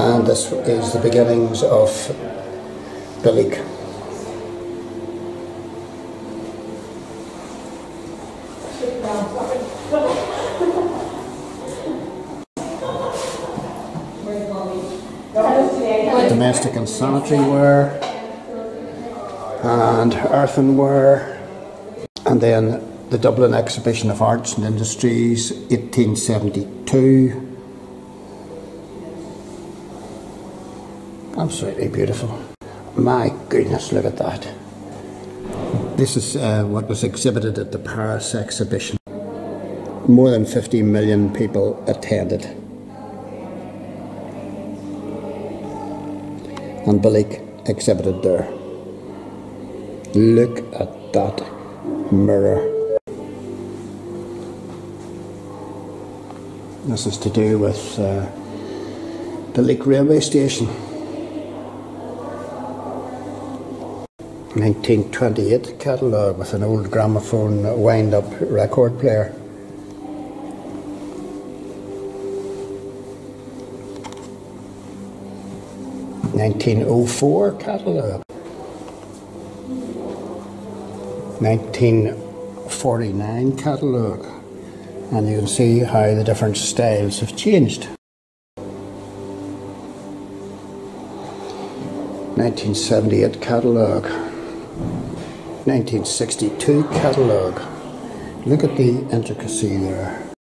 and this is the beginnings of Belleek. Domestic and sanitary ware and earthenware, and then the Dublin Exhibition of Arts and Industries 1872. Absolutely beautiful. My goodness, look at that. This is what was exhibited at the Paris exhibition. More than 50 million people attended. And Belleek exhibited there. Look at that mirror. This is to do with Belleek railway station. 1928 catalogue with an old gramophone wind-up record player. '04 catalogue. 1949 catalogue. And you can see how the different styles have changed. 1978 catalogue. 1962 catalogue. Look at the intricacy there.